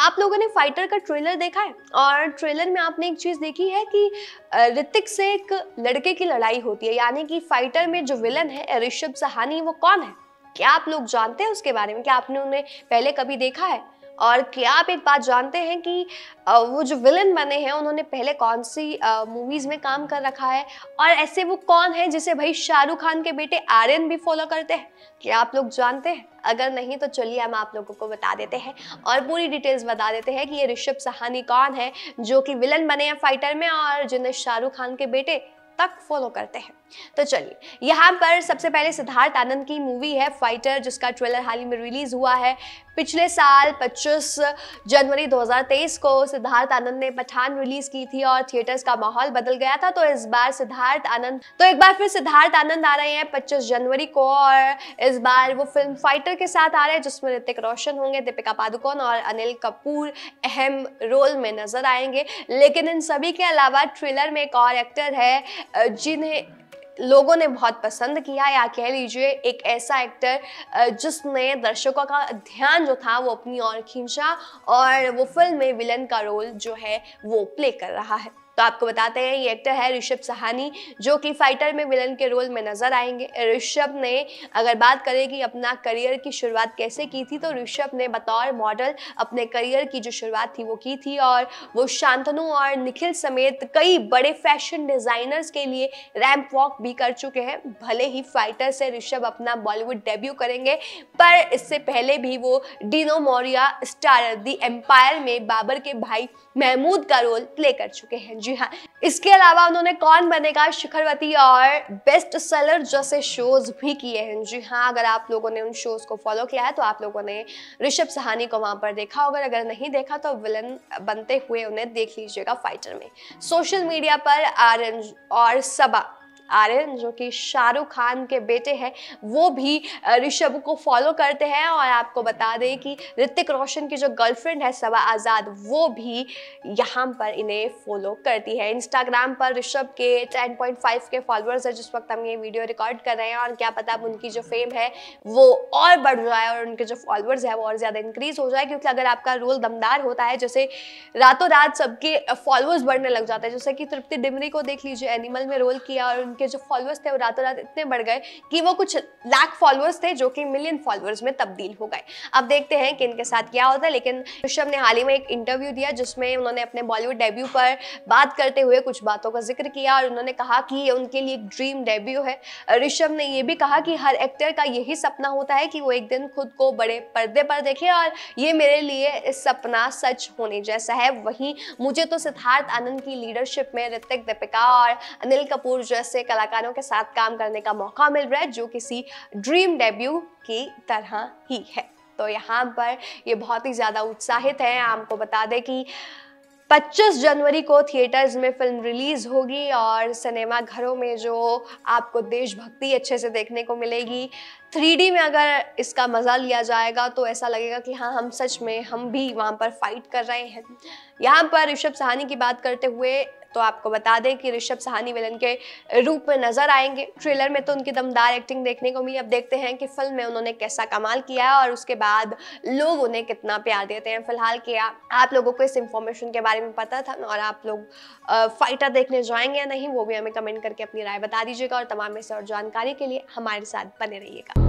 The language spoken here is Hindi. आप लोगों ने फाइटर का ट्रेलर देखा है और ट्रेलर में आपने एक चीज़ देखी है कि ऋतिक से एक लड़के की लड़ाई होती है, यानी कि फाइटर में जो विलन है ऋषभ सहानी वो कौन है? क्या आप लोग जानते हैं उसके बारे में? क्या आपने उन्हें पहले कभी देखा है? और क्या आप एक बात जानते हैं कि वो जो विलन बने हैं उन्होंने पहले कौन सी मूवीज़ में काम कर रखा है? और ऐसे वो कौन है जिसे भाई शाहरुख खान के बेटे आर्यन भी फॉलो करते हैं? क्या आप लोग जानते हैं? अगर नहीं तो चलिए हम आप लोगों को बता देते हैं और पूरी डिटेल्स बता देते हैं कि ये ऋषभ सहानी कौन है जो कि विलन बने हैं फाइटर में और जिन्हें शाहरुख खान के बेटे तक फॉलो करते हैं। तो चलिए यहाँ पर सबसे पहले सिद्धार्थ आनंद की मूवी है फाइटर, जिसका ट्रेलर हाल ही में रिलीज हुआ है। पिछले साल 25 जनवरी 2023 को सिद्धार्थ आनंद ने पठान रिलीज की थी और थिएटर्स का माहौल बदल गया था। तो इस बार एक बार फिर सिद्धार्थ आनंद आ रहे हैं 25 जनवरी को और इस बार वो फिल्म फाइटर के साथ आ रहे हैं जिसमें ऋतिक रोशन होंगे, दीपिका पादुकोण और अनिल कपूर अहम रोल में नजर आएंगे। लेकिन इन सभी के अलावा ट्रेलर में एक और एक्टर है जिन्हें लोगों ने बहुत पसंद किया, या कह लीजिए एक ऐसा एक्टर जिसने दर्शकों का ध्यान जो था वो अपनी ओर खींचा और वो फिल्म में विलन का रोल जो है वो प्ले कर रहा है। तो आपको बताते हैं ये एक्टर है ऋषभ सहानी जो कि फाइटर में विलन के रोल में नजर आएंगे। ऋषभ ने अगर बात करें कि अपना करियर की शुरुआत कैसे की थी तो ऋषभ ने बतौर मॉडल अपने करियर की जो शुरुआत थी वो की थी और वो शांतनु और निखिल समेत कई बड़े फैशन डिजाइनर्स के लिए रैंप वॉक भी कर चुके हैं। भले ही फाइटर से ऋषभ अपना बॉलीवुड डेब्यू करेंगे पर इससे पहले भी वो Dino Morea starrer the empire में बाबर के भाई महमूद का रोल प्ले कर चुके हैं। जी हाँ, इसके अलावा उन्होंने कौन बनेगा शिखरवती और बेस्ट सेलर जैसे शोज भी किए हैं। जी हाँ, अगर आप लोगों ने उन शोज को फॉलो किया है तो आप लोगों ने ऋषभ सहानी को वहां पर देखा होगा, अगर नहीं देखा तो विलन बनते हुए उन्हें देख लीजिएगा फाइटर में। सोशल मीडिया पर आर्यन और सबा आर्यन जो कि शाहरुख खान के बेटे हैं वो भी ऋषभ को फॉलो करते हैं और आपको बता दें कि ऋतिक रोशन की जो गर्लफ्रेंड है सबा आज़ाद वो भी यहाँ पर इन्हें फॉलो करती है। इंस्टाग्राम पर ऋषभ के 10.5 के फॉलोअर्स है जिस वक्त हम ये वीडियो रिकॉर्ड कर रहे हैं और क्या पता अब उनकी जो फेम है वो और बढ़ जाए और उनके जो फॉलोअर्स है वो और ज़्यादा इंक्रीज़ हो जाए, क्योंकि अगर आपका रोल दमदार होता है जैसे रातों रात सबके फॉलोअर्स बढ़ने लग जाते हैं। जैसे कि तृप्ति डिमरी को देख लीजिए, एनिमल में रोल किया और के जो फॉलोअर्स थे वो रातों रात इतने बढ़ गए कि वो कुछ लाख फॉलोअर्स थे जो कि मिलियन फॉलोअर्स में तब्दील हो गए। अब देखते हैं कि इनके साथ क्या होता है। लेकिन ऋषभ ने हाल ही में एक इंटरव्यू दिया जिसमें उन्होंने अपने बॉलीवुड डेब्यू पर बात करते हुए कुछ बातों का जिक्र किया और उन्होंने कहा कि ये उनके लिए एक ड्रीम डेब्यू है। ऋषभ ने यह भी कहा कि हर एक्टर का यही सपना होता है कि वो एक दिन खुद को बड़े पर्दे पर देखे और ये मेरे लिए सपना सच होने जैसा है। वहीं मुझे तो सिद्धार्थ आनंद की लीडरशिप में ऋतिक, दीपिका और अनिल कपूर जैसे कलाकारों के साथ काम करने का मौका मिल रहा है जो किसी ड्रीम डेब्यू की तरह ही है। तो यहाँ पर ये बहुत ही ज्यादा उत्साहित है। आपको बता दें कि 25 जनवरी को थिएटर्स में फिल्म रिलीज होगी और सिनेमा घरों में जो आपको देशभक्ति अच्छे से देखने को मिलेगी 3D में, अगर इसका मज़ा लिया जाएगा तो ऐसा लगेगा कि हाँ हम सच में हम भी वहाँ पर फाइट कर रहे हैं। यहाँ पर ऋषभ सहानी की बात करते हुए तो आपको बता दें कि ऋषभ सहानी विलन के रूप में नजर आएंगे। ट्रेलर में तो उनकी दमदार एक्टिंग देखने को मिली। अब देखते हैं कि फिल्म में उन्होंने कैसा कमाल किया और उसके बाद लोग उन्हें कितना प्यार देते हैं। फिलहाल क्या आप लोगों को इस इंफॉर्मेशन के बारे में पता था और आप लोग फाइटर देखने जाएंगे या नहीं वो भी हमें कमेंट करके अपनी राय बता दीजिएगा और तमाम इस और जानकारी के लिए हमारे साथ बने रहिएगा।